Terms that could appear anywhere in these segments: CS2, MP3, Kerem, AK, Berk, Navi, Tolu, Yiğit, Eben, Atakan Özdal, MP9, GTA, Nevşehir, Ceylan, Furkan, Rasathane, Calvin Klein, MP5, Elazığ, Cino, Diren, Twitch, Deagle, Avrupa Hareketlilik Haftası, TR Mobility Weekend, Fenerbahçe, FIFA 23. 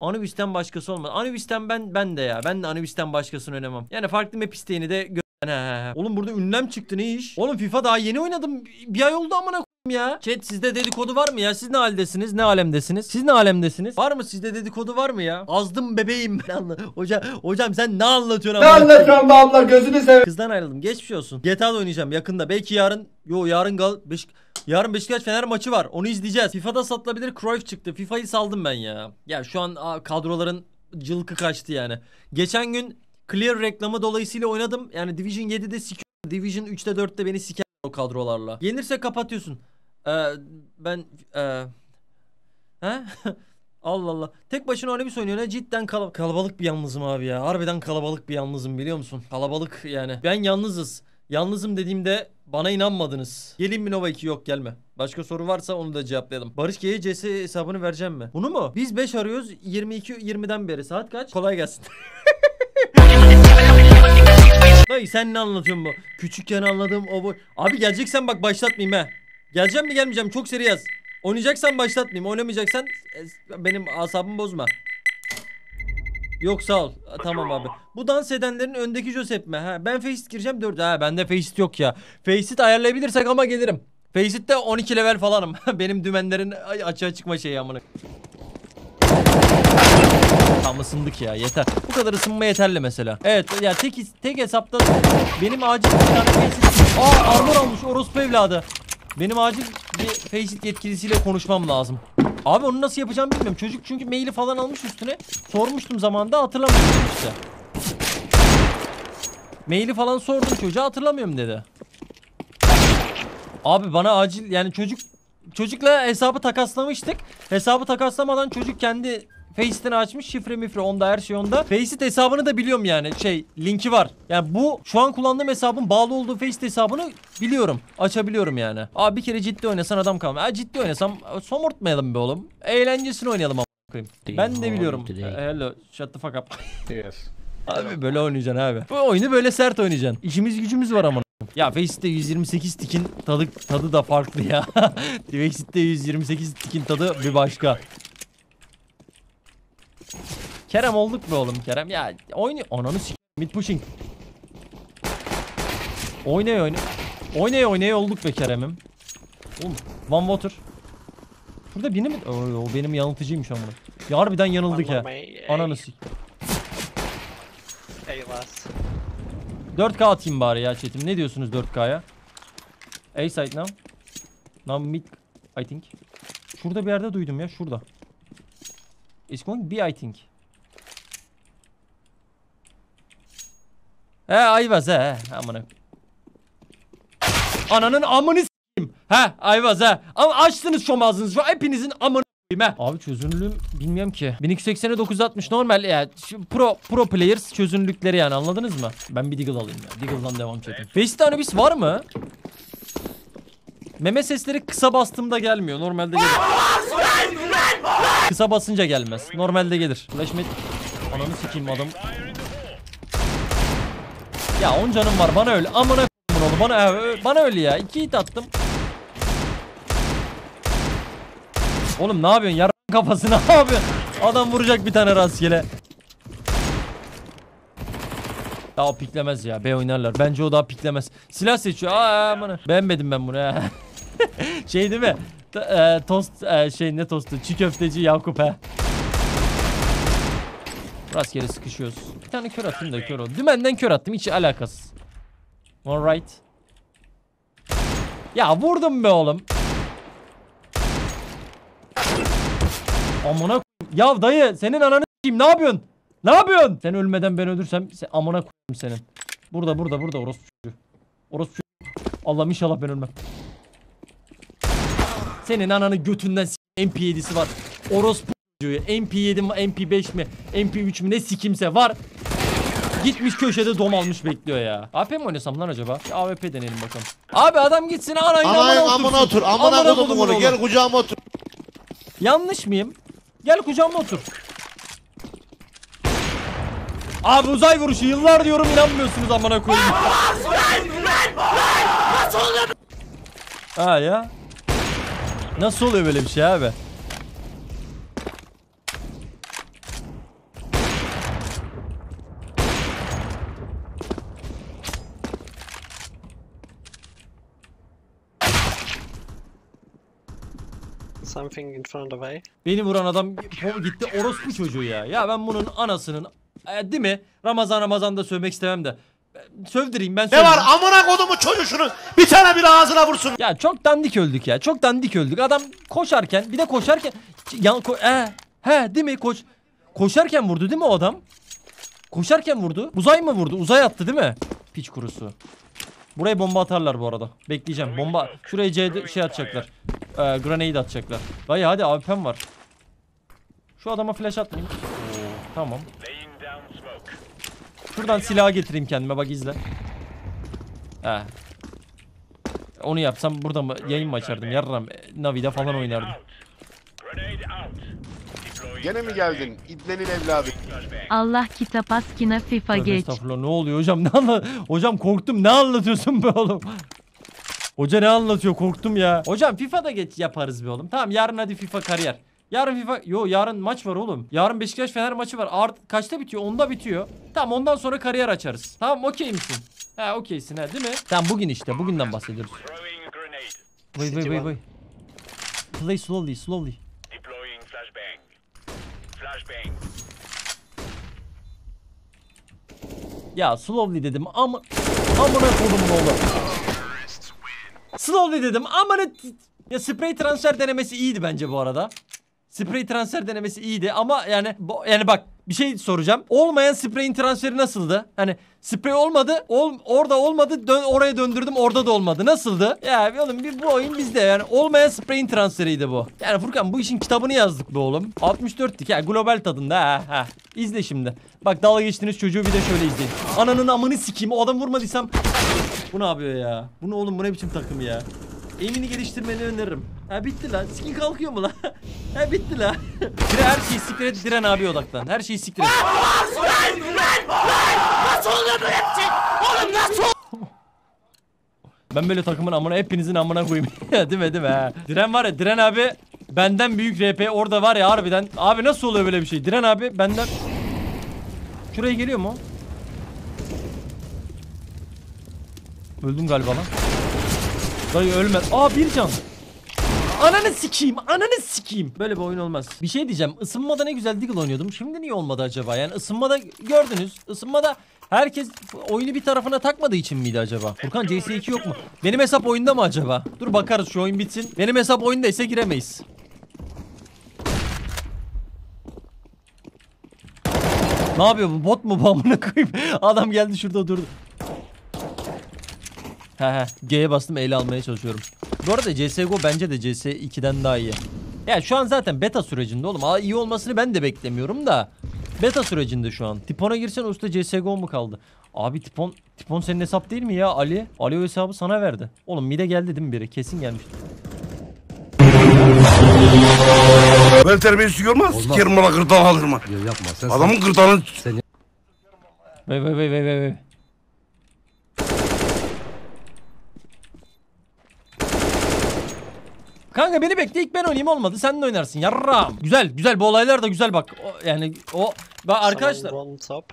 Anubis'ten başkası olmaz. Anubis'ten ben de ya. Ben de Anubis'ten başkasını oynamam. Yani farklı map isteğini de Oğlum burada ünlem çıktı, ne iş? Oğlum FIFA daha yeni oynadım. Bir ay oldu amına ya. Chat, sizde dedikodu var mı ya? Siz ne haldesiniz? Ne alemdesiniz? Siz ne alemdesiniz? Var mı sizde dedikodu, var mı ya? Azdım bebeğim. Hocam sen ne anlatıyorsun? Ne anlatıyorsun be abla, gözünü seveyim. Kızdan ayrıldım. Geçmiş olsun. GTA'da oynayacağım yakında. Belki yarın. Yo, yarın yarın Beşiktaş Fener maçı var. Onu izleyeceğiz. FIFA'da satılabilir. Cruyff çıktı. FIFA'yı saldım ben ya. Ya şu an kadroların cılkı kaçtı yani. Geçen gün Clear reklamı dolayısıyla oynadım. Yani Division 7'de sikiyor. Division 3'te 4'te beni siker o kadrolarla. Yenirse kapatıyorsun. Allah Allah. Tek başına öyle bir oynuyor ne? Cidden kalabalık bir yalnızım abi ya. Harbiden kalabalık bir yalnızım, biliyor musun? Kalabalık yani. Ben yalnızız. Yalnızım dediğimde bana inanmadınız. Gelin mi Nova 2? Yok, gelme. Başka soru varsa onu da cevaplayalım. Barış G'ye CS hesabını vereceğim mi? Bunu mu? Biz 5 arıyoruz. 20'den beri. Saat kaç? Kolay gelsin. Dayı sen ne anlatıyorsun bu? Küçükken anladığım o boy. Abi geleceksen bak başlatmayayım he. Geleceğim mi gelmeyeceğim, çok seri yaz. Oynayacaksan başlatmayayım, oynamayacaksan benim asabımı bozma. Yok sağ ol. Tamam abi. Bu dans edenlerin öndeki Josep mi? Ha, ben Faceit gireceğim 4. Ha, bende Faceit yok ya. Faceit ayarlayabilirsek ama gelirim. Faceit'te 12 level falanım. Benim dümenlerin açığa çıkma şeyi amına. Tam ısındık ya, yeter. Bu kadar ısınma yeterli mesela. Evet ya, tek hesapta benim acil bir tane Faceit. Aa, armor almış orospu evladı. Benim acil bir Faceit yetkilisiyle konuşmam lazım. Abi onu nasıl yapacağımı bilmiyorum. Çocuk çünkü maili falan almış üstüne. Sormuştum zamanında, hatırlamıyorum işte. Maili falan sordum çocuğa, hatırlamıyorum dedi. Abi bana acil yani çocukla hesabı takaslamıştık. Hesabı takaslamadan çocuk kendi Faceit'ini açmış, şifre mifre onda, her şey onda. Faceit hesabını da biliyorum yani, linki var. Yani bu şu an kullandığım hesabın bağlı olduğu Faceit hesabını biliyorum. Açabiliyorum yani. Abi bir kere ciddi oynasan adam kalmıyor. Ha, ciddi oynasam somurtmayalım be oğlum. Eğlencesini oynayalım a**ayım. Ben de biliyorum. Hello, shut the fuck up. Yes. Abi böyle oynayacaksın abi. Bu oyunu böyle sert oynayacaksın. İşimiz gücümüz var ama. Ya Faceit'te 128 tikin tadı da farklı ya. Faceit'te 128 tikin tadı bir başka. Kerem olduk mu oğlum Kerem? Ya oynuyor. Ananı s***. Mid pushing. Oynaya olduk be Kerem'im. Oğlum one water. Burada beni mi? O benim yanıltıcıymış ama. Ya harbiden yanıldık ya. Ananı s***. Eyvah. 4K atayım bari ya chat'im. Ne diyorsunuz 4K'ya? A side now. Now mid I think. Şurada bir yerde duydum ya, şurada. It's going B I think. Ayvaz amına. Ananın amını s**eyim. Ayvaz Ama açtınız şom ağzınızı şu hepinizin amını s**eyim. Abi çözünürlüğüm bilmiyorum ki. 1280'e 960 normal yani, pro players çözünürlükleri yani, anladınız mı? Ben bir Deagle alayım ya. Deagle'dan devam çekeyim. 5 tane Anubis var mı? Meme sesleri kısa bastığımda gelmiyor. Normalde gelir. Kısa basınca gelmez. Normalde gelir. Flash mid. Ananı s**eyim adam. Ya 10 canım var, bana öl. Amına f***in oğlu, bana öl ya. 2 hit attım. Oğlum ne yapıyorsun? Yarın kafasına abi. Adam vuracak bir tane rastgele. Daha o piklemez ya. B oynarlar. Bence o daha piklemez. Silah seçiyor. Amına. Beğenmedim ben bunu ya. Şey değil mi? Ne tostu? Çiğ köfteci Yakup he. Rastgele sıkışıyoruz. Bir tane kör attım da kör oldu. Dümenden kör attım, hiç alakasız. Alright. Ya vurdum be oğlum. Amına koyayım. Ya dayı senin ananı s**eyim, ne yapıyorsun? Ne yapıyorsun? Sen ölmeden ben ölürsem amına koyayım senin. Burada orospu çocuğu. Allah'ım inşallah ben ölmem. Senin ananı götünden s**eyim. MP7'si var. Orospu diyor. MP7 mi, MP5 mi, MP3 mi ne sikimse var. Gitmiş köşede dom almış bekliyor ya. AP mi oynasam lan acaba? Bir AWP deneyelim bakalım. Abi adam gitsin anayın amına otur. Amına koydum onu. Gel kucağıma otur. Yanlış mıyım? Gel kucağıma otur. Abi uzay vuruşu yıllar diyorum, inanmıyorsunuz amına koyayım. Ha ya. Nasıl oluyor böyle bir şey abi? something in front of A. Beni vuran adam gitti orospu çocuğu ya. Ya ben bunun anasının değil mi? Ramazan'da sövmek istemem de. Sövdüreyim ben. Ne var amına kodumu çocuğunun? Bir tane bir ağzına vursun. Ya çok dandik öldük ya. Çok dandik öldük. Adam koşarken bir de koşarken değil mi? Koşarken vurdu değil mi o adam? Koşarken vurdu. Uzay mı vurdu? Uzay attı değil mi? Piç kurusu. Buraya bomba atarlar bu arada. Bekleyeceğim. Bomba şuraya şey atacaklar. Grenade atacaklar. Dayı hadi AWP'm var. Şu adama flash atmayayım. Tamam. Şuradan silahı getireyim kendime bak izle. Onu yapsam burada mı yayın mı açardım? Yarram Navi'de falan oynardım. Gene mi geldin? İdlenin evladı. Allah kitap askına FIFA geç. Ne oluyor hocam? Ne hocam korktum. Ne anlatıyorsun be oğlum? Hoca ne anlatıyor? Korktum ya. Hocam FIFA'da geç yaparız be oğlum. Tamam yarın hadi FIFA kariyer. Yarın FIFA yarın maç var oğlum. Yarın Beşiktaş Fener maçı var. Kaçta bitiyor? 10'da bitiyor. Tamam ondan sonra kariyer açarız. Tamam okey misin? Ha okeysin ha değil mi? Tamam bugün işte. Bugünden bahsediyoruz. Vay. Play slowly. Ya slowly dedim ama amına kodum oğlum. Slowly dedim amına. Ya spray transfer denemesi iyiydi bence bu arada. Spray transfer denemesi iyiydi ama yani bak bir şey soracağım. Olmayan spray'in transferi nasıldı? Hani spray olmadı, orada olmadı, oraya döndürdüm, orada da olmadı. Nasıldı? Ya oğlum bu oyun bizde yani olmayan spray'in transferiydi bu. Yani Furkan bu işin kitabını yazdık be oğlum. 64'lük ya global tadında ha. İzle şimdi. Bak dalga geçtiğiniz çocuğu bir de şöyle izleyin. Ananın amını sikeyim. O adam vurmadıysam bu ne yapıyor ya? Bu ne oğlum, bu ne biçim takım ya? Aim'ini geliştirmeni öneririm. Ha bitti lan. Skin kalkıyor mu lan? Ha bitti lan. Her şeyi siktir et, Diren abiye odaklan. Her şeyi siktir et. Nasıl oluyor böyle bir şey? Oğlum nasıl? Ben böyle takımın amına, hepinizin amına koyayım. değil mi ha? Diren var ya, Diren abi benden büyük RP orada var ya harbiden. Abi nasıl oluyor böyle bir şey? Diren abi benden... Şuraya geliyor mu? Öldüm galiba lan. Dayı ölmez. Aa bir can. Ananı sikeyim. Böyle bir oyun olmaz. Bir şey diyeceğim. Isınmada ne güzel Deagle oynuyordum. Şimdi niye olmadı acaba? Yani ısınmada gördünüz. Isınmada herkes oyunu bir tarafına takmadığı için miydi acaba? Furkan CS2 yok mu? Benim hesap oyunda mı acaba? Dur bakarız şu oyun bitsin. Benim hesap oyundaysa giremeyiz. Ne yapıyor bu? Bot mu bu amına koyayım? Adam geldi şurada durdu. G'ye bastım, ele almaya çalışıyorum. Bu arada CSGO bence de CS2'den daha iyi. Yani şu an zaten beta sürecinde oğlum. İyi olmasını ben de beklemiyorum da. Beta sürecinde şu an. Tipon'a girsen usta CSGO mu kaldı? Abi Tipon senin hesap değil mi ya Ali? Ali o hesabı sana verdi. Oğlum mide geldi değil mi biri? Kesin gelmişti. Böyle terbiyesiz görmez. Sikerim bana gırtağını aldırma. Yapma sen. Adamın gırtağını... Bey. Kanka beni bekle, ilk ben oynayayım, olmadı sen de oynarsın yarram. Güzel bu olaylar da güzel bak. Bak arkadaşlar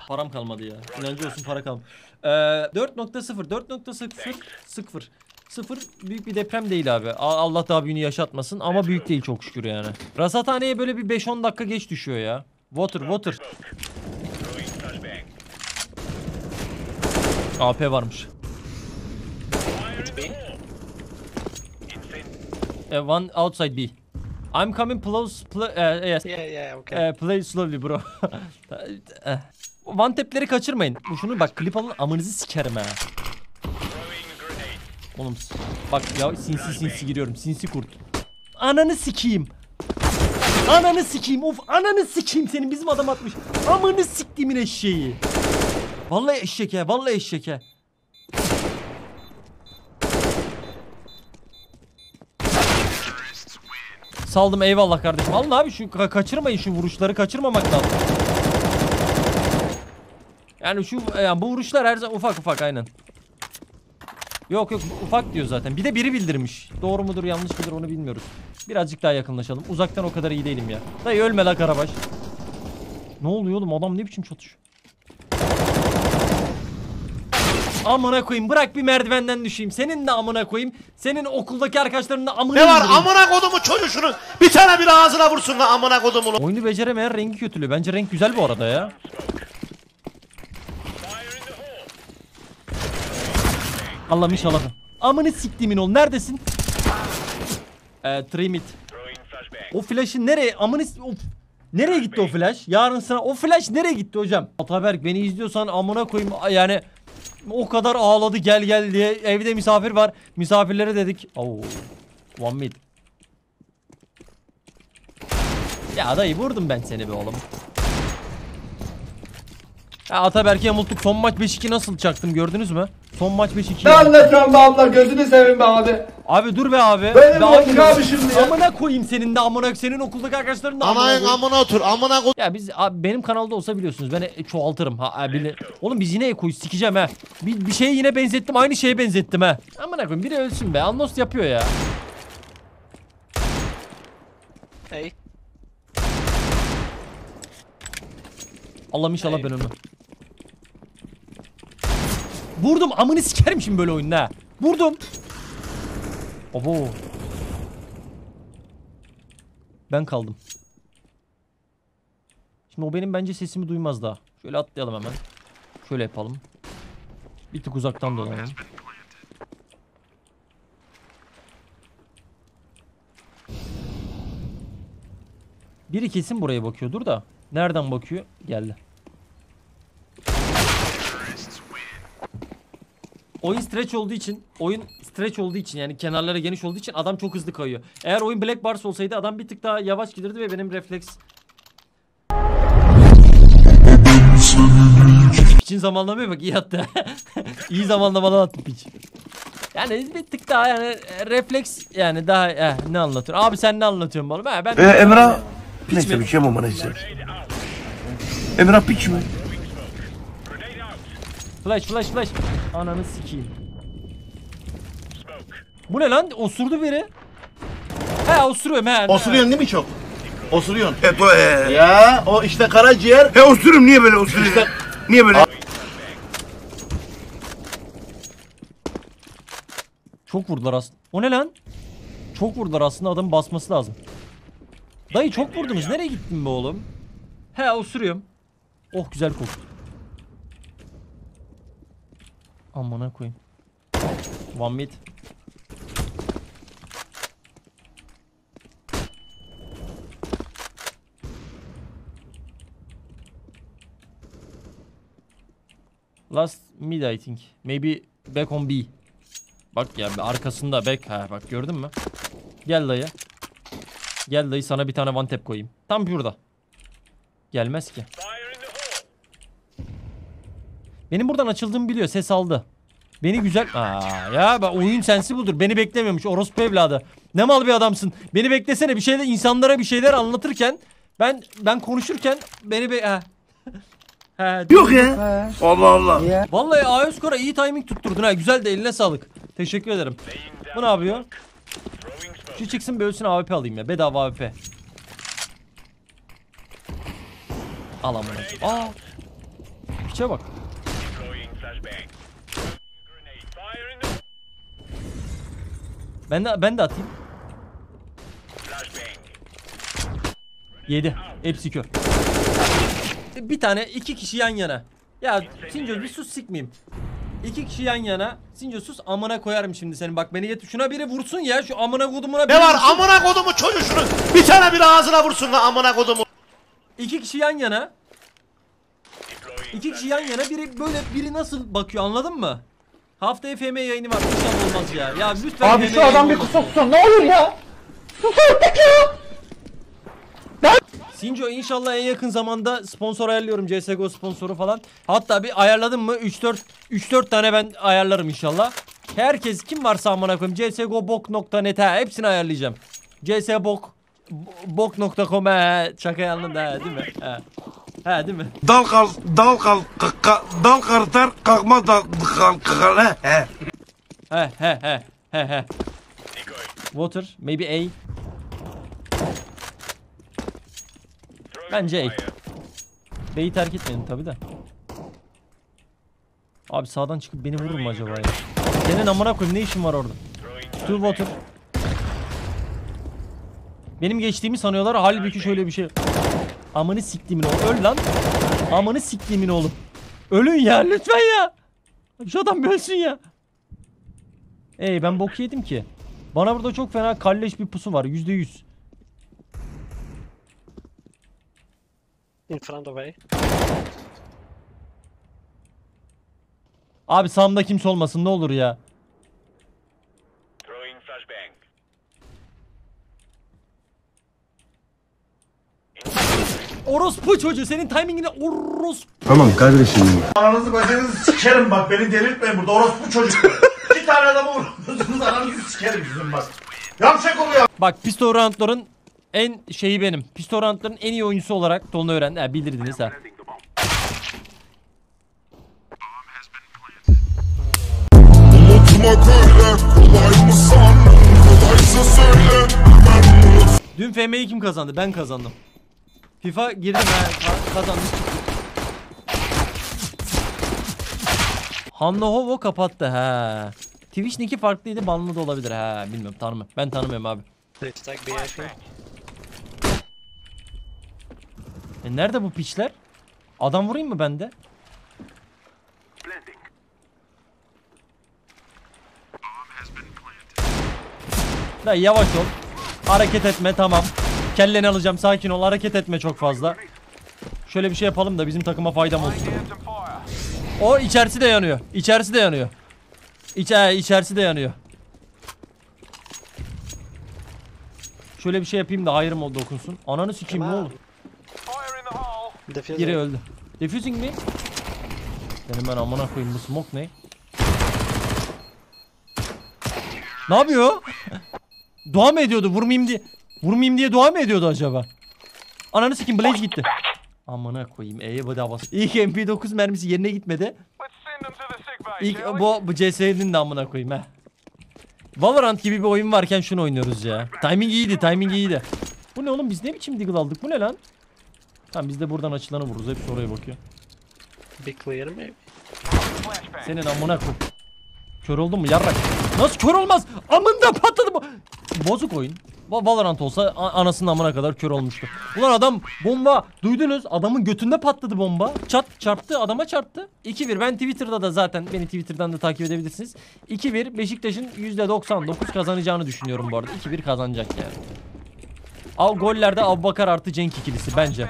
param kalmadı ya. İnancı olsun para kalmadı. 4.0 büyük bir deprem değil abi. Allah daha büyüğünü yaşatmasın ama büyük değil çok şükür yani. Rasathane'ye böyle bir 5-10 dakika geç düşüyor ya. Water. AP varmış. One outside B. I'm coming close. Yes. Yeah, okay. Play slowly bro. One tap'leri kaçırmayın. Şunu bak klip alın, amınızı sikerim ha. Oğlum bak ya, sinsi giriyorum. Sinsi kurt. Ananı sikeyim. Of ananı sikeyim senin, bizim adam atmış. Amını siktiğimin eşeği. Vallahi eşek ya. Saldım, eyvallah kardeşim. Alın abi şu kaçırmayın, şu vuruşları kaçırmamak lazım. Yani bu vuruşlar her zaman ufak aynen. Yok ufak diyor zaten. Bir de biri bildirmiş. Doğru mudur yanlış mıdır onu bilmiyoruz. Birazcık daha yakınlaşalım. Uzaktan o kadar iyi değilim ya. Dayı ölme la karabaş. Ne oluyor oğlum, adam ne biçim çatışıyor? Amına koyayım, bırak bir merdivenden düşeyim. Senin de amına koyayım. Senin okuldaki arkadaşların da amına. Ne var amına kodumu çocuğunu? Bir tane bir ağzına vursun lan amına kodumu. Oyunu beceremeyen rengi kötülüyor. Bence renk güzel bu arada ya. Allah'ım inşallah. Amını siktimin ol. Neredesin? Trimit. O flash'ı nereye? Amını of. Nereye gitti o flash? Yarın sana o flash nereye gitti hocam? Ataberk beni izliyorsan amına koyayım yani, o kadar ağladı gel gel diye. Evde misafir var. Misafirlere dedik. Oo. One mid. Ya dayı vurdum ben seni be oğlum. Ya Ataberk'i yamulttuk. Son maç 5-2 nasıl çaktım gördünüz mü? Son maç 5-2. Ne anlatıyorsun be abla, gözünü seveyim be abi. Abi dur be abi. Benim olduk abi şimdi ya. Amına koyayım senin de amına, senin okuldaki arkadaşların da amına. Anayın amına otur amına koy. Ya biz abi, benim kanalda olsa biliyorsunuz ben çoğaltırım. Oğlum biz yine ekoyu sikeceğim ha. Bir şeye yine benzettim, aynı şeye benzettim ha. Amına koyayım biri ölsün be, Anlos yapıyor ya. Hey. Allah'ım inşallah hey. Ben onu vurdum, amını sikerim şimdi böyle oyunda ha. Vurdum. Abo. Ben kaldım. Şimdi o benim bence sesimi duymaz daha. Şöyle atlayalım hemen. Şöyle yapalım. Bir tık uzaktan dolanalım. Biri kesin buraya bakıyordur da. Nereden bakıyor? Geldi. Oyun stretch olduğu için, yani kenarlara geniş olduğu için adam çok hızlı kayıyor. Eğer oyun black bars olsaydı adam bir tık daha yavaş giderdi ve benim refleks piçin zamanlamaya bak iyi attı. İyi zamanlamadan attı piç. Yani bir tık daha yani refleks yani daha ne anlatıyor? Abi sen ne anlatıyorsun bana? Ben Emrah piç mi? Bir şey mi bana istiyor? Emrah piç mi? Flash. Ananı sikeyim. Bu ne lan? Osurdu biri. He osuruyorum he. Osuruyorsun değil mi çok? Osuruyorsun. Ya o işte karaciğer. He osuruyorum, niye böyle osuruyor? İşte... Niye böyle? Çok vurdular aslında. O ne lan? Çok vurdular aslında, adamın basması lazım. Dayı çok vurdunuz. Nereye gittin be oğlum? He osuruyorum. Oh güzel koktu. Amına koyayım. One mid. Last mid I think. Maybe back on B. Bak ya arkasında back. Ha bak gördün mü? Gel dayı. Gel dayı sana bir tane one tap koyayım. Tam burada. Gelmez ki. Benim buradan açıldığımı biliyor, ses aldı. Beni güzel... Aa, ya bak oyun sensi budur. Beni beklemiyormuş orospu evladı. Ne mal bir adamsın. Beni beklesene, bir şeyler insanlara bir şeyler anlatırken ben konuşurken beni yok ya. Allah Allah. Yeah. Vallahi Aoskor'a iyi timing tutturdun ha. Güzel de, eline sağlık. Teşekkür ederim. Bu ne yapıyor? Şu çıksın bölsün, AWP alayım ya. Bedava AWP. Al amına. Aa. Piçe bak. Ben de atayım. 7. Hepsi kör. Bir tane, iki kişi yan yana. Ya Sinco bir sus sikmeyeyim. İki kişi yan yana. Sinco sus amına koyarım şimdi senin. Bak beni getir. Şuna biri vursun ya. Şu amına kodumuna biri. Ne var vursun. Amına kodumu çocuğunu. Bir tane bir ağzına vursun lan amına kodumu. İki kişi yan yana. İki kişi yan yana, biri böyle, biri nasıl bakıyor anladın mı? Haftaya FM yayını var. Lütfen olmaz ya. Ya lütfen. Abi şu adam bir kusursun. Ne olur ya? Kusurluk ya. Ben... Sinco inşallah en yakın zamanda sponsor ayarlıyorum. CSGO sponsoru falan. Hatta bir ayarladım mı 3-4 tane ben ayarlarım inşallah. Herkes kim varsa amına koyayım. csgobok.net'e hepsini ayarlayacağım. csbok.com şakayı anladın ha değil mi? Ha değil mi? Dal karıtar kalkmaz dal kalkar he. Water maybe A. Bence A. B'yi terk etmeyin tabi de. Abi sağdan çıkıp beni vurur mu acaba ya? Senin amına koyayım, ne işin var orada? Dur otur. Benim geçtiğimi sanıyorlar, halbuki şöyle bir şey. Amını siktiğimin oğlum. Öl lan. Amını siktiğimin oğlum. Ölün ya lütfen ya. Şu adam ölsün ya. Ey ben bok yedim ki. Bana burada çok fena kalleş bir pusu var. %100. In front of A. Abi sağımda kimse olmasın ne olur ya. Orospu çocuğu, senin timingine orospu. Tamam kardeşim. Ananızı bacınızı sikerim bak, beni delirtmeyin burada orospu çocuğu. İki tane adamı vurdunuz, ananızı sikerim bizim bak. Yapacak oluyor. Bak pistol roundların en şeyi benim. Pistol roundların en iyi oyuncusu olarak Tolu öğrendi. Ha bildirdiniz ha. Dün FM'yi kim kazandı? Ben kazandım. FIFA girdim ben kazandım. Hanlahovo kapattı ha. Twitch nick'i farklıydı, banlı da olabilir ha. Bilmiyorum, tanımıyorum. Ben tanımıyorum abi. Nerede bu piçler? Adam vurayım mı ben de? Da yavaş ol. Hareket etme tamam. Kelleni alacağım, sakin ol, hareket etme çok fazla. Şöyle bir şey yapalım da bizim takıma faydam olsun. O içerisi de yanıyor. İçerisi de yanıyor. İçerisi de yanıyor. Şöyle bir şey yapayım da hayırım oldu okunsun. Ananı sikeyim ne olur. Geri öldü. Defusing mi? Benim ben amına koyayım bu smoke ne? Ne yapıyor? Dua mı ediyordu? Vurmayayım diye. Vurmayayım diye dua mı ediyordu acaba? Ananı sikeyim Blaze gitti. Amına koyayım E'ye bedava. İlk MP9 mermisi yerine gitmedi. İlk bu CS'nin de amına koyayım he. Valorant gibi bir oyun varken şunu oynuyoruz ya. Timing iyiydi, timing iyiydi. Bu ne oğlum, biz ne biçim Deagle aldık, bu ne lan? Tamam biz de buradan açılanı vururuz, hepsi oraya bakıyor. Senin amına koyayım. Kör oldun mu yarrak? Nasıl kör olmaz? Amında patladı bu. Bozuk oyun. Valorant olsa anasının amına kadar kör olmuştu. Ulan adam bomba duydunuz, adamın götünde patladı bomba. Çat çarptı, adama çarptı. 2-1. Ben Twitter'da da zaten beni Twitter'dan da takip edebilirsiniz. 2-1 Beşiktaş'ın %99 kazanacağını düşünüyorum bu arada. 2-1 kazanacak yani. Al gollerde Abubakar artı Cenk ikilisi bence.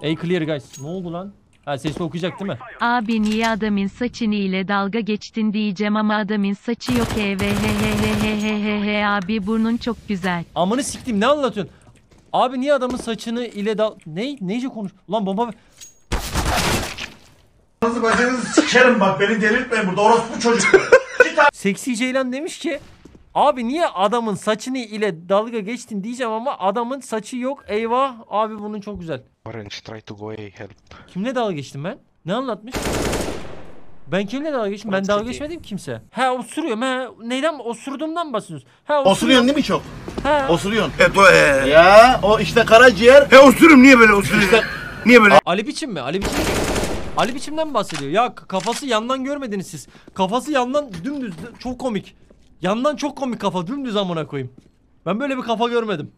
Hey clear guys. Ne oldu lan? Ha sesli okuyacak değil mi? Abi niye adamın saçını ile dalga geçtin diyeceğim ama adamın saçı yok abi burnun çok güzel. Amanı siktim ne anlatıyorsun? Abi niye adamın saçını ile dal... Neyce konuş... Ulan bomba... Ananızı bacınızı sikerim bak, beni delirtmeyin burada orospu çocuk. Seksi Ceylan demiş ki abi niye adamın saçını ile dalga geçtin diyeceğim ama adamın saçı yok, eyvah abi bunun çok güzel. Orange try to go away, help. Kimle dalga geçtim ben? Ne anlatmış? Ben kimle dalga geçtim? Ben dalga geçmedim kimse. He osuruyorum he. Neyden? Osurduğumdan bahsediyorsun. He osuruyorsun değil mi çok? He. Osuruyorsun. Evet o ya o işte karaciğer. He osuruyorum niye böyle osuruyorsun? İşte... Niye böyle? Ali biçim mi? Ali biçim mi? Ali biçimden mi bahsediyor? Ya kafası yandan görmediniz siz. Kafası yandan dümdüz çok komik. Yandan çok komik kafa dümdüz amına koyayım. Ben böyle bir kafa görmedim.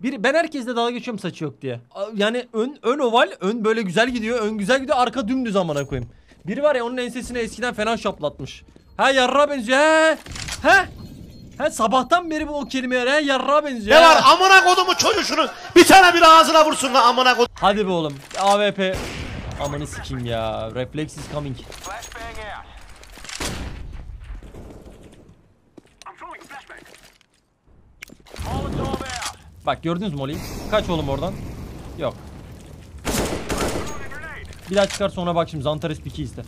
Ben herkesle dalga geçiyorum saçı yok diye. Yani ön oval, ön böyle güzel gidiyor, ön güzel gidiyor, arka dümdüz amına koyayım. Biri var ya onun ensesini eskiden fena şaplatmış. He yarra benziyor he. He. He sabahtan beri bu o kelimeye he yarra benziyor. Ne var amına kodumu çocuğunu. Bir tane bir ağzına vursun lan amına kodum. Hadi be oğlum. AWP. Amanı sikeyim ya. Reflex is coming. Bak gördünüz mü olayım? Kaç oğlum oradan? Yok. Bir daha çıkar sonra bak şimdi Zantares piki izle.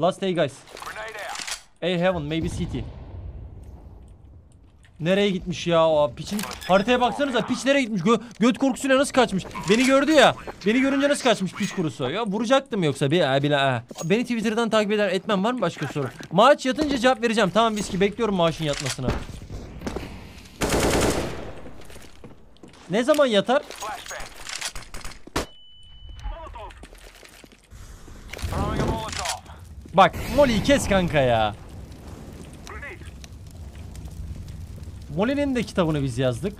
Last day guys. A heaven maybe city. Nereye gitmiş ya o piçin? Haritaya baksanıza, piç nereye gitmiş? Göt korkusuyla nasıl kaçmış? Beni gördü ya. Beni görünce nasıl kaçmış piç kurusu? Ya vuracaktım yoksa Beni Twitter'dan takip eder etmem var mı başka soru? Maaş yatınca cevap vereceğim. Tamam biz ki bekliyorum maaşın yatmasını. Ne zaman yatar? Bak, Molly'yi kes kanka ya. Molly'nin de kitabını biz yazdık.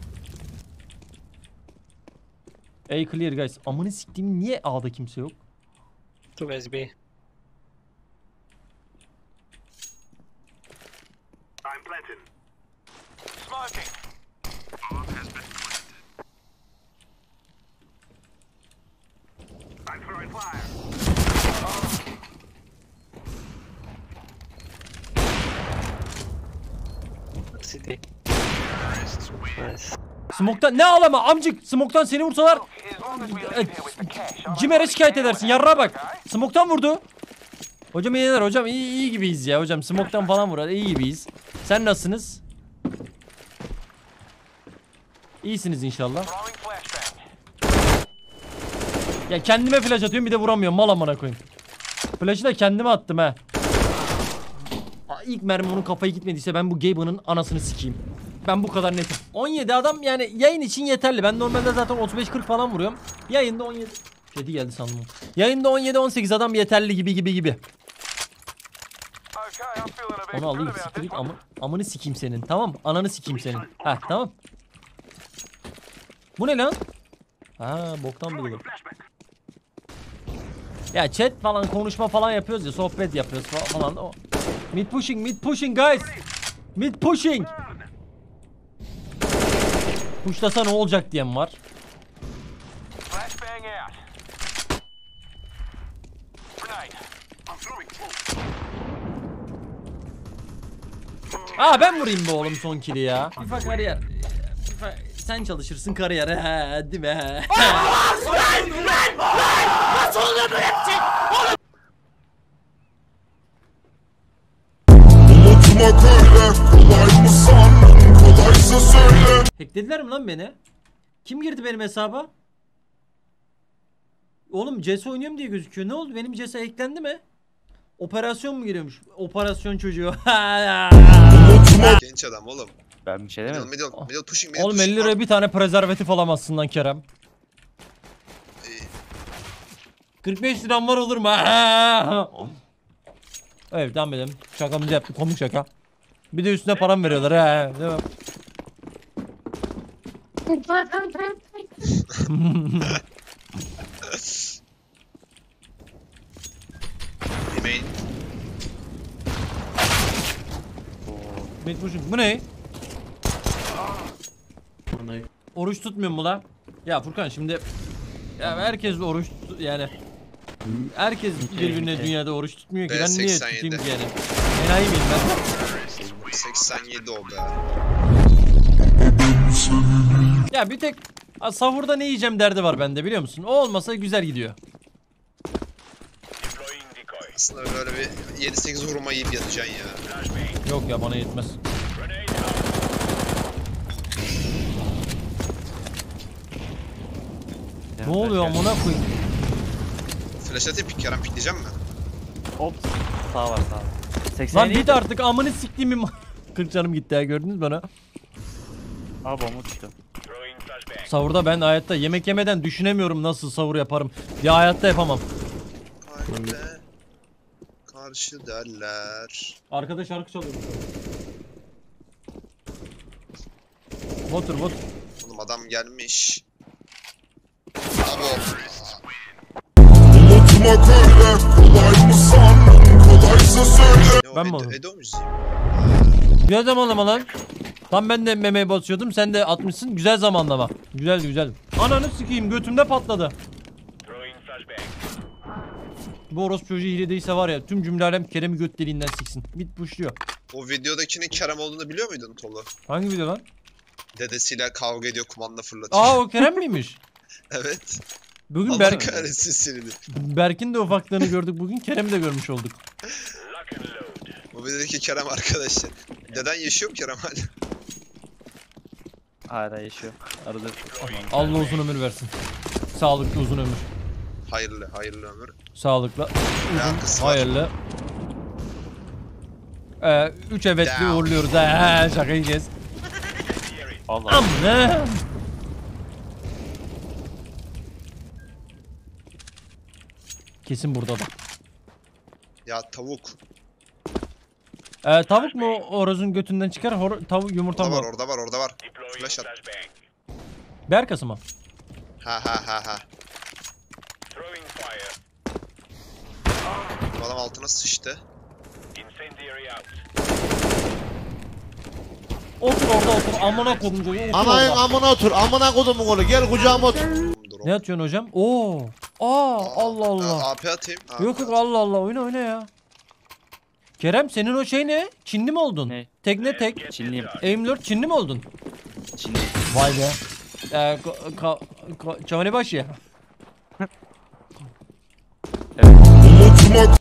Hey clear guys. Amını siktiğim niye A'da kimse yok? Too SB. Smoke'tan ne alama amcık, smoke'tan seni vursalar Cimer'e şikayet edersin yarrağa bak. Smoke'tan vurdu. Hocam iyiler hocam, iyi gibiyiz ya hocam, smoke'tan falan vurar iyi gibiyiz. Sen nasılsınız? İyisiniz inşallah. Ya kendime flash atıyorum bir de vuramıyorum mal amına koyayım. Flash'ı da kendime attım he. İlk mermi onun kafaya gitmediyse ben bu Gabe'ın anasını sikeyim. Ben bu kadar netim. 17 adam yani yayın için yeterli. Ben normalde zaten 35-40 falan vuruyorum. Yayında 17. Kedi geldi sandım. Yayında 17-18 adam yeterli gibi. Onu alayım siktir. Amını sikeyim senin. Tamam. Ananı sikeyim senin. Heh tamam. Bu ne lan? Ha boktan buluyorum. Ya chat falan konuşma falan yapıyoruz ya. Sohbet yapıyoruz falan. O. Mid pushing guys. Mid pushing. Pushlasa ne olacak diyen var. Aa ben vurayım be oğlum son kili ya. FIFA kariyer. FIFA, sen çalışırsın kariyer he, değil mi? Nasıl oluyor böyle bir şey? Unutmak öyle kolay mı sandın, kolaysa söyle. Hacklediler mi lan beni? Kim girdi benim hesaba? Oğlum CS oynuyorum diye gözüküyor. Ne oldu? Benim CS hacklendi mi? Operasyon mu giriyormuş? Operasyon çocuğu. Genç adam oğlum. Ben bir şey demedim. Middle pushing, middle oğlum 50 liraya bir tane prezervatif alamazsın lan Kerem. 45 liram var olur mu? Evet devam edelim. Şakamızı yaptık. Komik şaka. Bir de üstüne param veriyorlar. Değil mi? Bu ne? Oruç tutmuyor mu la? Ya Furkan şimdi ya herkes oruç yani herkes birbirine dünyada oruç tutmuyor ki ben niye tutayım ki yani? Enayi miyim ben? 87 o be. Ya bir tek sahurda ne yiyeceğim derdi var bende biliyor musun? O olmasa güzel gidiyor. Aslında böyle bir 7-8 hurma yiyip yatacaksın ya. Yok ya bana yetmez. Ne oluyor amına koyayım? Flash atayım Kerem pikleyeceğim mi? Hop sağ var sağ. Lan git artık amını siktiğimi 40 canım gitti ya gördünüz bana. Abi onu düştüm. Sahurda ben hayatta yemek yemeden düşünemiyorum nasıl sahur yaparım. Ya hayatta yapamam. Aynen. Karşı derler. Arkada şarkı çalıyor. Water. Oğlum adam gelmiş. Abo. Unutmak öyle kolay mı sandın? Kolaysa söyle. Ben mi oldum? Edo müziği. Güzel zamanlama lan. Tam ben de memeye basıyordum. Sen de atmışsın. Güzel zamanlama. Güzel. Ananı sikeyim götümde patladı. Bu orospu çocuğu hile değilse var ya tüm cümle alem Kerem'i göt deliğinden siksin. Bit puşluyor. O videodakinin Kerem olduğunu biliyor muydun Tolu? Hangi video lan? Dedesiyle kavga ediyor kumanda fırlatıyor. Aa o Kerem miymiş? Evet. Bugün Berk'in de ufaklığını gördük. Bugün Kerem'i de görmüş olduk. O videodaki Kerem arkadaşı. Deden yaşıyor mu Kerem hala? Hala yaşıyor. Arada. Allah uzun ömür versin. Sağlıklı uzun ömür. Hayırlı, hayırlı ömür. Sağlıklı. Hayırlı. 3 evetli uğurluyoruz ha. Şaka yiyeceğiz. Allah'ım. Kesin burada da. Ya tavuk. Tavuk mu horozun götünden çıkar? Tavuk yumurta mı? Orada var, orada var. Flash at. Berkası mı? Ha. Bu adam altına sıçtı. Otur orada otur. Amına kodumu koyu. Anayın amına otur. Amına kodumu koyu. Gel kucağıma otur. Ne atıyorsun hocam? Oo. Aa, Allah Allah. AP atayım. Yok yok, Allah Allah. Oyna oyna ya. Kerem senin o şey ne? Çinli mi oldun? Ne? Tekne tek. Çinliyim. Aim4 Çinli mi oldun? Çinli. Vay be. Çavani baş ya. Evet.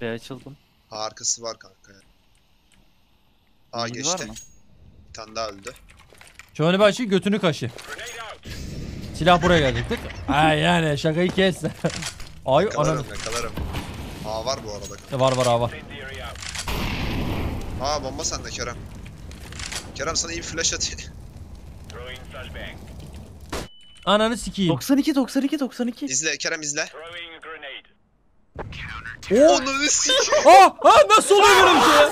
B açıldım. Arkası var kanka. A geçti. Bir tane daha öldü. Şöyle başı götünü kaşı. Silah buraya gelecektik. Ay yani şakayı kes. Ay yakalarım, anam. Yakalarım. A var bu arada kanka. Var A var. A bomba sende Kerem. Kerem sana iyi flash atayım. Ananı sikeyim. 92. İzle Kerem izle. Ananı sikeyim. Nasıl oluyor böyle bir şey?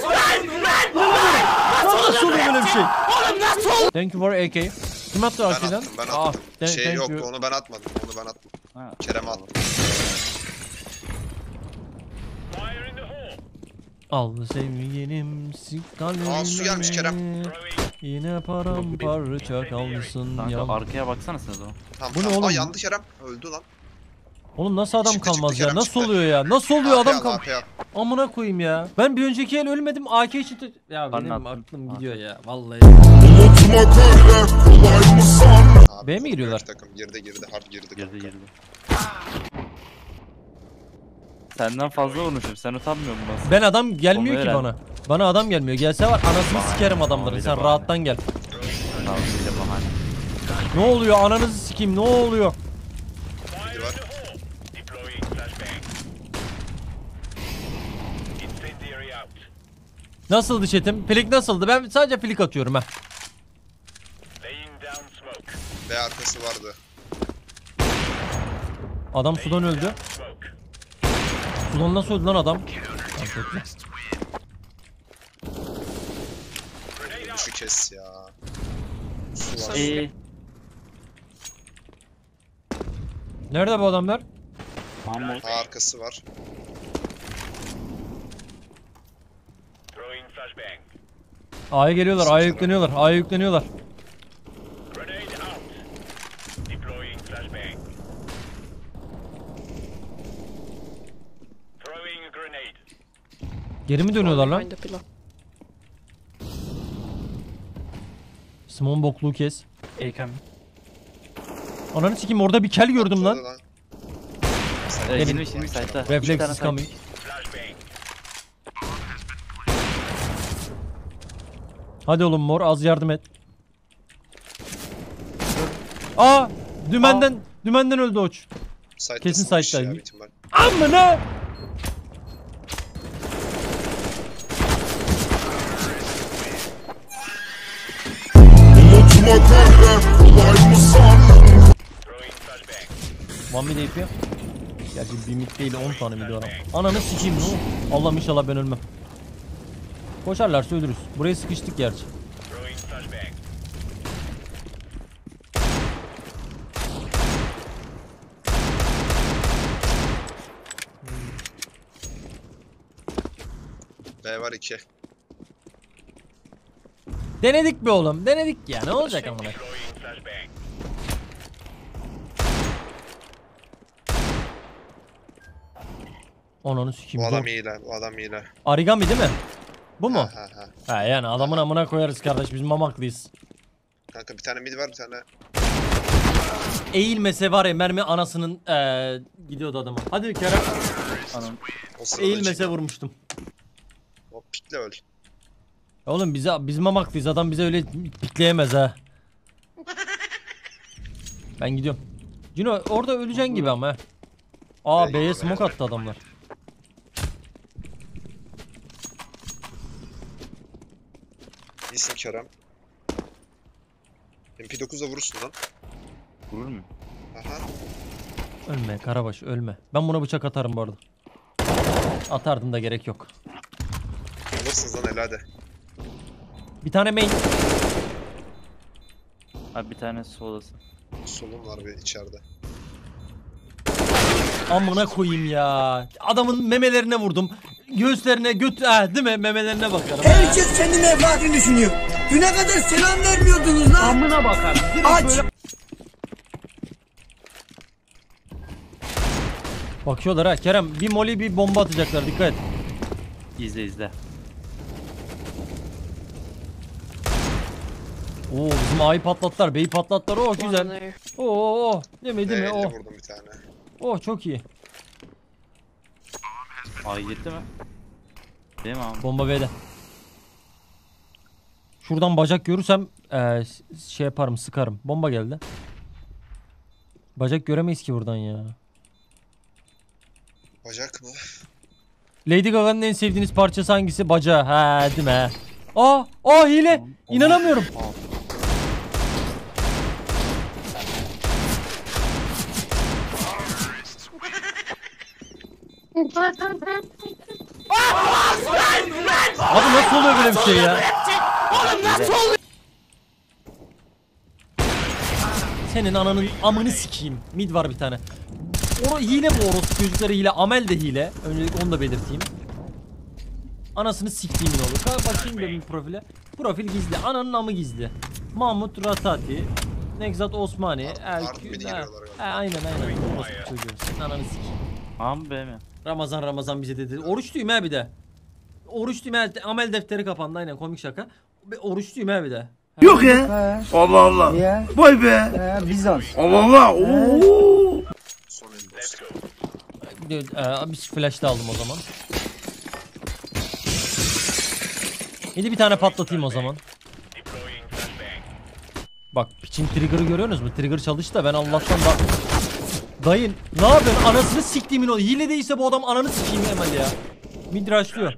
Nasıl oluyor böyle bir şey? Oğlum nasıl oluyor? Thank you for AK. Kim attı arkadan? Ben attım. Şey yok, onu ben atmadım. Kerem attı. Al sevgilim sik kalbime. Aa su gelmiş Kerem. Yine paramparça kalmışsın. Kanka arkaya baksana sen o zaman. Tamam. Aa yandı Kerem. Öldü lan. Oğlum nasıl adam çıktı, kalmaz çıktı, ya? Kerem nasıl çıktı. Oluyor ya? Nasıl oluyor adam kalmaz? Amına koyayım ya. Ben bir önceki el ölmedim. AK için... Ya benim aklım gidiyor ya. Vallahi. B'ye mi giriyorlar? Takım girdi. Senden fazla konuşuyorum. Sen utanmıyor musun? Ben adam gelmiyor onu ki öğren. Bana adam gelmiyor. Gelse var anasını sikerim adamları. Sen rahattan gel. Ne oluyor? Ananızı sikeyim. Ne oluyor? Nasıldı chat'im? Flick nasıldı? Ben sadece flick atıyorum ha. B arkası vardı. Adam sudan öldü. Sudan nasıl öldü lan adam? Şu kes ya. Nerede bu adamlar? A arkası var. A'ya geliyorlar, A'ya yükleniyorlar, Geri mi dönüyorlar lan? Simon bokluğu kes. Ananı sikeyim, orada bir kel gördüm lan. Gelin. Reflex is coming. Hadi oğlum mor, az yardım et. Aa! Dümenden öldü oç. Kesin site'daydı. Amına! One mid AP. Gerçi bir mid değil, 10 tane mid var. Ananı sikeyim. Allah'ım inşallah ben ölmem. Koşarlarsa ölürüz. Buraya sıkıştık gerçi. B var 2. Denedik be oğlum. Denedik ya. Ne olacak amına? Ananı sikeyim. Bu adam iyiler. Origami değil mi? Bu mu? Ha yani adamın amına koyarız kardeş, biz mamaklıyız. Kanka bir tane mid var, bir tane. Eğilmese var ya mermi anasının gidiyordu adama. Hadi Kerem. Anam. Eğilmese vurmuştum. O pikle öl. Oğlum biz mamaklıyız, adam bize öyle pikleyemez ha. Ben gidiyorum. Cino orada öleceksin gibi ama he. Aa B'ye smoke attı adamlar. İyisin Kerem. MP9'da vurursun lan. Vurur mu? Aha. Ölme Karabaş, ölme. Ben buna bıçak atarım bu arada. Atardım da gerek yok. Alırsınız lan helade. Bir tane main. Abi bir tane solası. Solum var bir içeride. Amına koyayım ya. Adamın memelerine vurdum. Göğüslerine değil mi? Memelerine bakarım. Herkes kendi menfaatini düşünüyor. Düne kadar selam vermiyordunuz lan. Amına bakar. Aç. Böyle... Bakıyorlar ha Kerem, bir moli bir bomba atacaklar, dikkat et. İzle izle. Oo bizim A'yı patlattılar, B'yi patlattılar, oh güzel. Oo değil mi? Oh. Vurdum bir tane. Oh çok iyi. A'yı gitti mi? Değil mi abi? Bomba B'de. Şuradan bacak görürsem şey yaparım, sıkarım. Bomba geldi. Bacak göremeyiz ki buradan ya. Bacak mı? Lady Gaga'nın en sevdiğiniz parçası hangisi? Bacağı. Ha, değil mi? Aa hile. İnanamıyorum. Abi nasıl oluyor böyle bir şey ya? Oğlum nasıl oluyor? Senin ananın amını sikeyim. Mid var bir tane. Hile bu orospu çocukları, hile. Amel de hile. Öncelikle onu da belirteyim. Anasını siktiğim ne olur. Bakayım benim profile. Profil gizli. Ananın amı gizli. Mahmut Ratati. Nevzat Osmani. Erkü. Aynen. Orospu çocuğu. Senin ananı sikeyim. Am be mi? Ramazan bize dedi. Oruçluyum ha bir de. Oruçluyum ha. Amel defteri kapandı. Aynen, komik şaka. Oruçluyum ha bir de. Yok ya. Allah Allah. Vay be. Bizans. Allah Allah. Ooo. Bir flash da aldım o zaman. Yedi bir tane patlatayım o zaman. Bak piçin trigger'ı görüyorsunuz mu? Trigger çalıştı da ben Allah'tan bak. Dayın ne yapıyorsun? Anasını siktiğimin o. Hile değilse bu adam ananı sikeyim hemen ya. Midraşlıyor.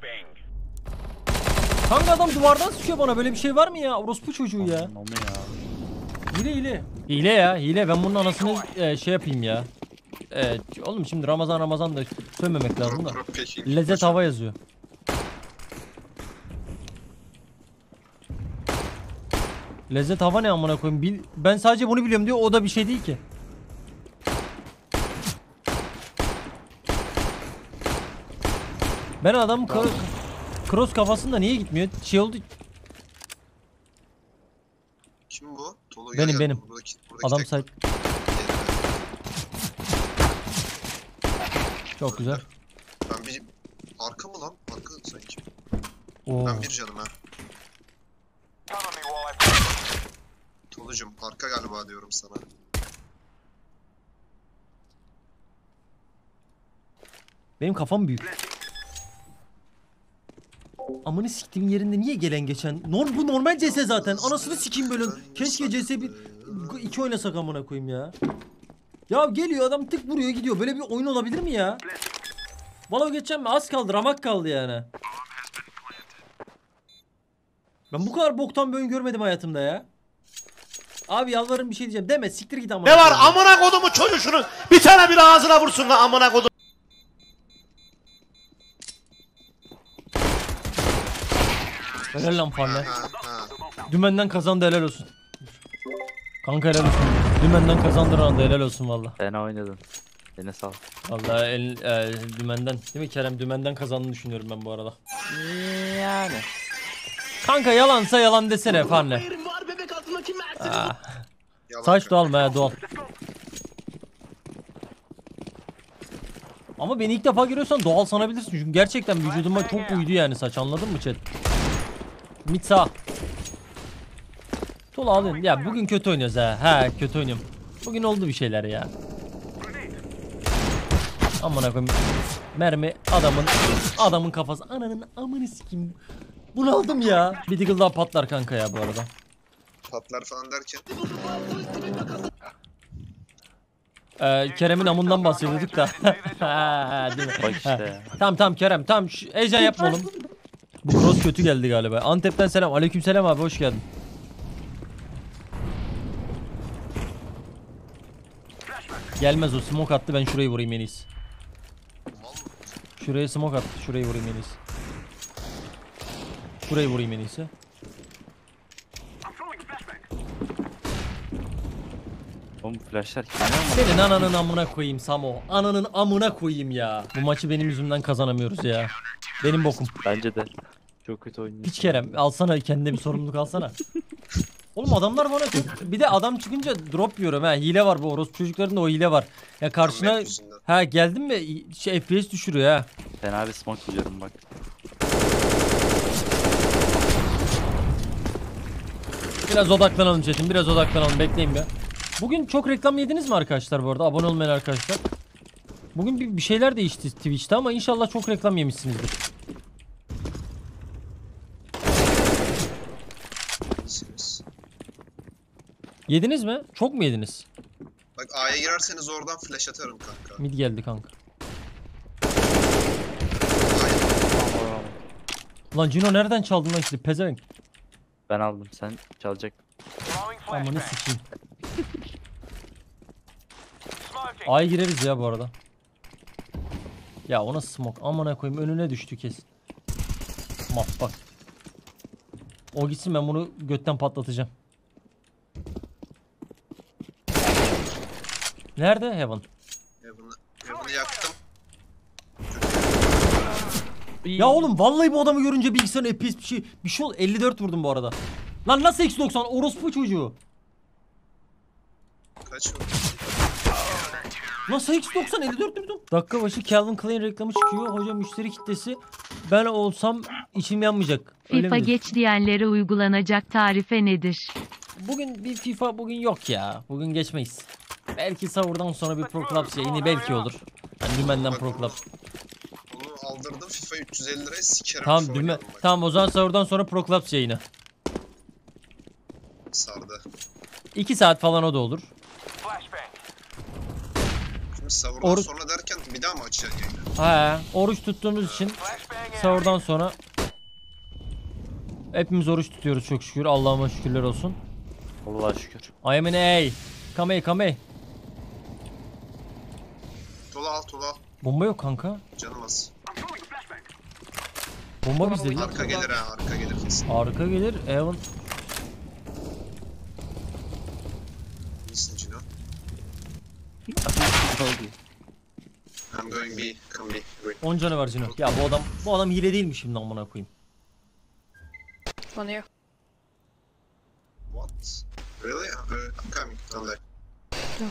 Hangi adam duvardan sıkıyor bana? Böyle bir şey var mı ya? Orospu çocuğu ya. Hile. Hile ya, hile. Ben bunun anasını şey yapayım ya. Evet oğlum, şimdi Ramazan da söylememek lazım da. Lezzet hava yazıyor. Lezzet hava ne amına koyayım? Ben sadece bunu biliyorum diyor, o da bir şey değil ki. Ben adam cross kafasında niye gitmiyor? Şey oldu. Kim bu? Tolu benim. Buradaki adam say. Çok güzel. Ben bir... Arka mı lan? Arka sanki. Oo. Ben bir canım ha. Tolucum arka galiba diyorum sana. Benim kafam büyük. Amını siktiğim yerinde niye gelen geçen? Bu normal CS zaten. Anasını sikeyim böyle. Keşke CS 2 oynasak amına koyayım ya. Ya geliyor adam, tık vuruyor gidiyor. Böyle bir oyun olabilir mi ya? Valla geçeceğim mi? Az kaldı, ramak kaldı yani. Ben bu kadar boktan bir oyun görmedim hayatımda ya. Abi yalvarırım bir şey diyeceğim. Deme, siktir git amına. Ne var amına kodumu çocuğunun? Bir tane bir ağzına vursun lan amına kodum. Helal lan Farne. Dümenden kazandı, helal olsun. Kanka helal olsun. Dümenden kazandıran da helal olsun valla. Ben oynadım. Eline sağ ol. Valla dümenden. Değil mi Kerem? Dümenden kazandığını düşünüyorum ben bu arada. Yani. Kanka yalansa yalan desene Farne. Saç doğal mı ya? Doğal. Ama beni ilk defa görüyorsan doğal sanabilirsin. Çünkü gerçekten vücuduma çok uydu yani saç. Anladın mı chat? Mid sağ. Tolu alayım. Ya bugün kötü oynuyoruz ha. Kötü oynuyorum. Bugün oldu bir şeyler ya. Aman akım. Mermi adamın kafası. Ananın amını sikeyim. Bunu aldım ya. Bir Deagle daha patlar kanka ya bu arada. Patlar falan derken. Kerem'in amından bahsediyorduk da. Değil mi? Bak işte. Tamam Kerem, tamam. Heyecan yapma oğlum. Bu cross kötü geldi galiba. Antep'ten selam. Aleykümselam abi, hoş geldin. Gelmez o, smoke attı, ben şurayı vurayım en iyisi. Şuraya smoke attı, şurayı vurayım en iyisi. Şurayı vurayım en iyisi. Oğlum flashlar senin ananın amına koyayım Samo. Ananın amına koyayım ya. Bu maçı benim yüzümden kazanamıyoruz ya. Benim bokum. Bence de. Çok kötü oynuyor. Hiç Kerem, alsana kendine bir sorumluluk alsana. Oğlum adamlar bana çok... Bir de adam çıkınca drop yiyorum ha. Hile var bu orospu çocuklarında, o hile var. Ya karşına... Ha geldin mi? Şey, FPS düşürüyor ha. Ben abi smoke yiyorum bak. Biraz odaklanalım chat'im, biraz odaklanalım. Bekleyin be. Bugün çok reklam yediniz mi arkadaşlar bu arada? Abone olmayan arkadaşlar. Bugün bir şeyler değişti Twitch'te ama inşallah çok reklam yemişsinizdir. Yediniz mi? Çok mu yediniz? Bak A'ya girerseniz oradan flash atarım kanka. Mid geldi kanka. Lan Cino nereden çaldın lan şimdi pezevenk? Ben aldım, sen çalacak. Amanı sikeyim. A'ya gireriz ya bu arada. Ya ona smoke amına koyayım, önüne düştü kesin. Maf bak. O gitsin, ben bunu götten patlatacağım. Nerede Heaven? Heaven'ı yaktım. Ya oğlum vallahi bu adamı görünce bilgisayarın epis bir şey oldu. 54 vurdum bu arada. Lan nasıl X90 orospu çocuğu? Kaç oldu? Nasıl X90 54 vurdum? Dakika başı Calvin Klein reklamı çıkıyor. Hocam müşteri kitlesi, ben olsam içim yanmayacak. FIFA geç diyenlere uygulanacak tarife nedir? Bugün bir FIFA bugün yok ya. Bugün geçmeyiz. Belki savurdan sonra bir Pro Clubs yayını belki olur. Yani dümenden Pro Clubs. Onu aldırdım FIFA 350 liraya sikerim. Tamam dümen. Tamam o zaman savurdan sonra Pro Clubs yayını. Sardı. 2 saat falan o da olur. Şimdi savurdan sonra derken bir daha mı açacaksın yayını? He, oruç tuttuğumuz için savurdan sonra hepimiz oruç tutuyoruz çok şükür. Allah'ıma şükürler olsun. Allah'a şükür. Amin ey. Kamey. Tolu al. Bomba yok kanka. Canım az. Bomba bizde değil. Arka gelir ha, arka gelir kesin. Arka gelir. Evan. Nesin Cino? I'm going B. Come B. 10 canı var Cino. Ya bu adam hile değil mi şimdi amına koyayım? Konuyor. What? Really? I'm coming. I'm back.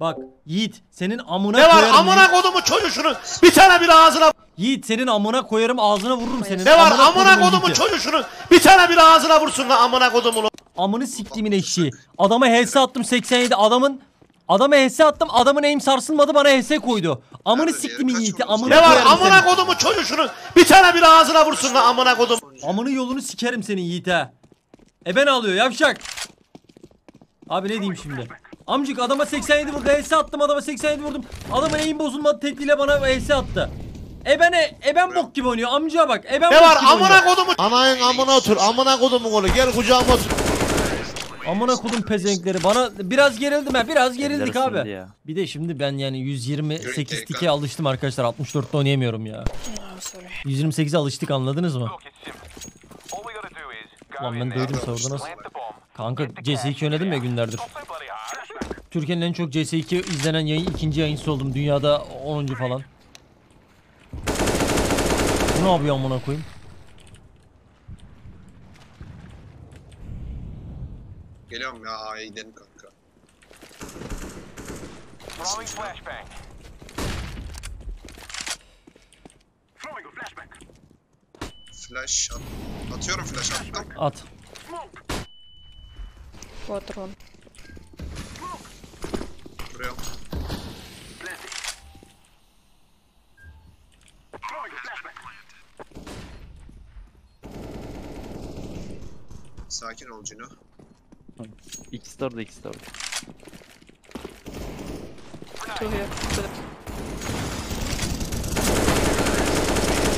Bak Yiğit senin amına koyarım. Ne var amına kodumu çocuğunuz? Bir tane bir ağzına. Yiğit senin amına koyarım, ağzına vururum senin. Ne var amına kodumu çocuğunuz? Bir tane bir ağzına vursun lan amına kodumu. Amını siktimin eşi. Adama HS attım 87. Adama HS attım. Adamın aim sarsılmadı, bana HS koydu. Amını siktimin Yiğit'i. Amına koyarım. Ne var amına kodumu çocuğunuz? Bir tane bir ağzına vursun lan amına kodumu. Amını yolunu sikerim senin Yiğit'e. Eben alıyor yavşak. Abi ne diyeyim şimdi? Amcık adama 87 vurdu, HS attım, adama 87 vurdum. Adama aim bozulmadı tekniğiyle bana HS attı. Eben bok gibi oynuyor amcaya bak. Eben ne var amına kodumu? Anayın amına otur, amına kodumu kolu. Gel kucağıma otur. Amına kodum pezenkleri. Bana biraz gerildim ha, biraz gerildik abi. Ya. Bir de şimdi ben yani 128 tike alıştım arkadaşlar. 64'te oynayamıyorum ya. 128'e alıştık, anladınız mı? Ulan ben doydum savurda nasıl? Kanka CS2 oynadım ya günlerdir. Türkiye'nin en çok CS2 izlenen yayın, ikinci yayıncısı oldum. Dünyada 10. falan. Bu ne yapıyor amına koyayım? Geliyorum ya A'ya gidelim kanka. Flash atıyorum, flash attım. At. Patron. buraya. Sakin ol Cino. İkisi de orada, ikisi de orada.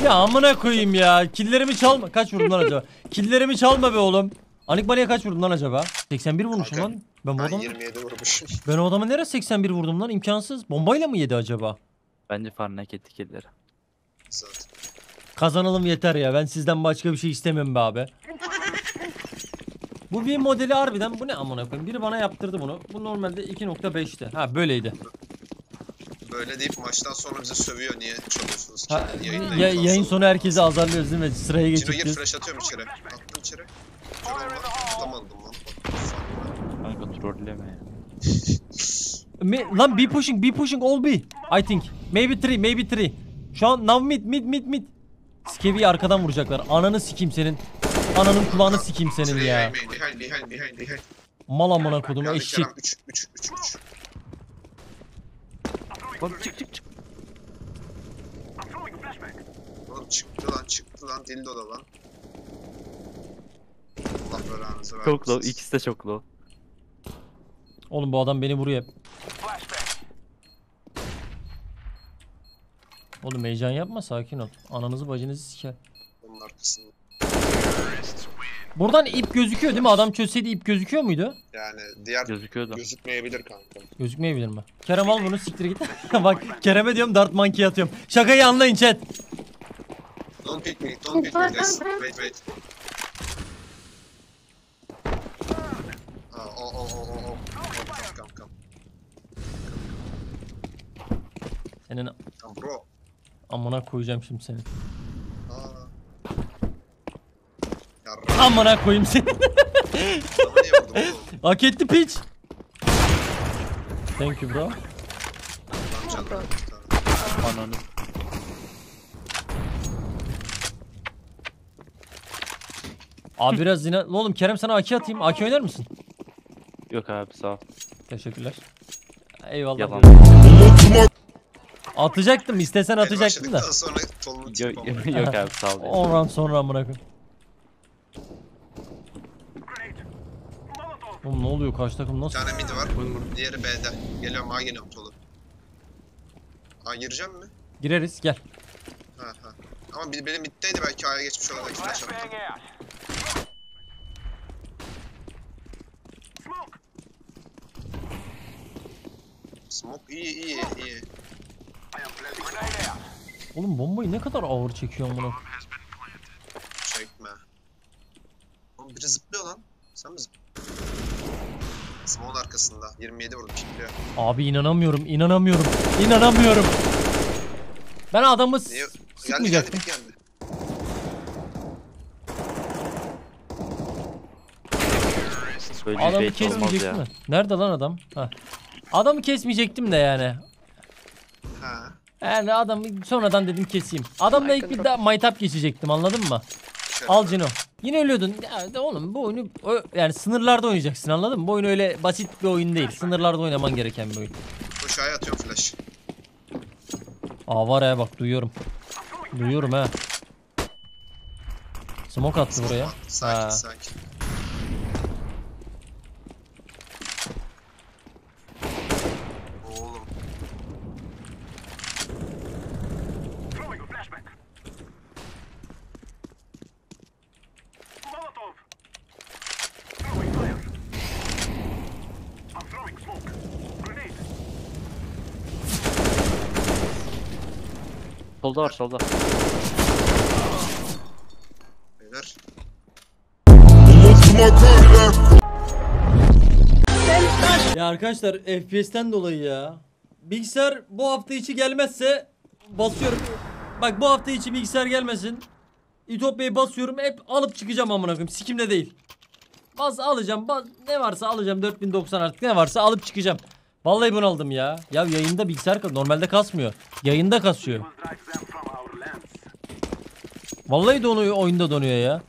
Ya amına koyayım ya. Killerimi çalma. Kaç vurdun lan acaba? Killerimi çalma be oğlum. Anikmani'ye kaç vurdun lan acaba? 81 vurmuşum kanka, lan. Ben bu adamı 27 vurmuşum. Ben o adamı nereye 81 vurdum lan? İmkansız. Bombayla mı yedi acaba? Bence farnak etti killeri. Zaten. Kazanalım yeter ya. Ben sizden başka bir şey istemiyorum be abi. Bu bir modeli harbiden. Bu ne amına koyayım? Biri bana yaptırdı bunu. Bu normalde 2.5'ti. Ha böyleydi. Böyle deyip maçtan sonra bize sövüyor, niye çalıyorsunuz? Ha, yayın sonu herkesi azarlıyoruz değil mi? Sıraya geçiyoruz. Cino gir, flash atıyorum içeri. Attım içeri. Tutamadım lan. Kanka trolleme ya. Lan be pushing all be. I think. Maybe 3. Şu an now mid. Skevi'yi arkadan vuracaklar. Ananı sikeyim senin. Ananın kulağını sikeyim senin ya. Behind. Mal amına kodum eşek. 3. Oğlum çık. Oğlum çıktı lan dildo da lan. Allah belanızı versin. Çok low, ikisi de çok low. Oğlum bu adam beni vuruyor. Oğlum heyecan yapma, sakin ol. Ananızı bacınızı siker. Onun arkasında. Buradan ip gözüküyor değil mi? Adam çözseydi ip gözüküyor muydu? Yani diğer gözükmeyebilir kanka. Gözükmeyebilir mi? Kerem al bunu, siktir git. Bak Kerem'e diyorum, dart monkey atıyorum. Şakayı anlayın chat. Don't pick me, don't pick me guys. Wait. Oh. Come. Senin bro. Amına koyacağım şimdi seni. Amına koyayım seni. Hak etti piç. Thank you bro. Ananı. Abi biraz yine oğlum, Kerem sana AK atayım. AK oynar mısın? Yok abi sağ ol. Teşekkürler. Eyvallah. Yalan. Atacaktım, istesen atacaktım da. Yok abi sağ ol. 10 round sonra amına koyayım. Oğlum ne oluyor, karşı takım nasıl? Bir tane midi var, diğeri B'de. Geliyorum, A geliyorum Tolu. A gireceğim mi? Gireriz, gel. Ha. Ama benim middeydi, belki A'ya geçmiş olarak flash attım. Smoke iyi. Oğlum bombayı ne kadar ağır çekiyor bunu. Çekme. Oğlum biri zıplıyor lan. Sen mi zıplıyorsun? Small arkasında 27 vurdum şimdi. Abi inanamıyorum. Ben adamı sıkmayacaktım. Geldi. Adamı kesmeyecektim de. Nerede lan adam? Ha. Adamı kesmeyecektim de yani. Ha. Yani adamı sonradan dedim keseyim. Adamla ilk bir daha maytap geçecektim, anladın mı? Al Cino. Yine ölüyordun. Ya oğlum bu oyunu yani sınırlarda oynayacaksın, anladın mı? Bu oyun öyle basit bir oyun değil. Sınırlarda oynaman gereken bir oyun. Koşaya atıyor flash. Aa var ya bak, duyuyorum. Duyuyorum ha. Smoke attı buraya. Sakin. Oğlum. Solda var, solda. Beyler. Ya arkadaşlar FPS'ten dolayı ya. Bilgisayar bu hafta içi gelmezse basıyorum. Bak bu hafta içi bilgisayar gelmesin. İtopya'yı basıyorum, hep alıp çıkacağım amına koyayım. Sikimde değil. Alacağım, ne varsa alacağım, 4090 artık ne varsa alıp çıkacağım. Vallahi bunu aldım ya. Ya yayında bilgisayar normalde kasmıyor. Yayında kasıyor. Vallahi donuyor, oyunda donuyor ya.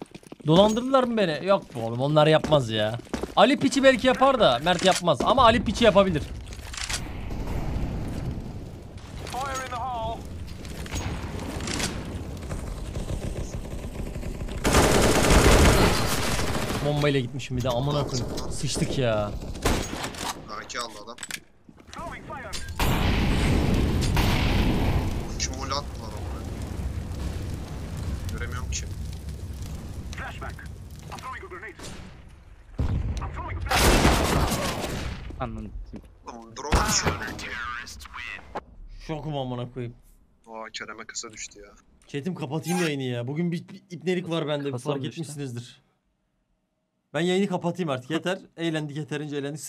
Dolandırdılar mı beni? Yok bu oğlum, onlar yapmaz ya. Ali Piç'i belki yapar da Mert yapmaz, ama Ali Piç'i yapabilir. bombayla gitmişim bir de amına koyayım. Sıçtık ya. AK aldı adam. Kim o lan? Göremiyorum ki. Anladım. Drone düşüyor. Şokum amına koyayım. Vay Kerem'e kasa düştü ya. Ketim kapatayım yayını ya. Bugün bir ipnelik var bende, bir fark etmişsinizdir. Ben yayını kapatayım artık yeter. Eğlendik yeterince, eğlendik.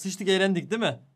Sıçtık eğlendik değil mi?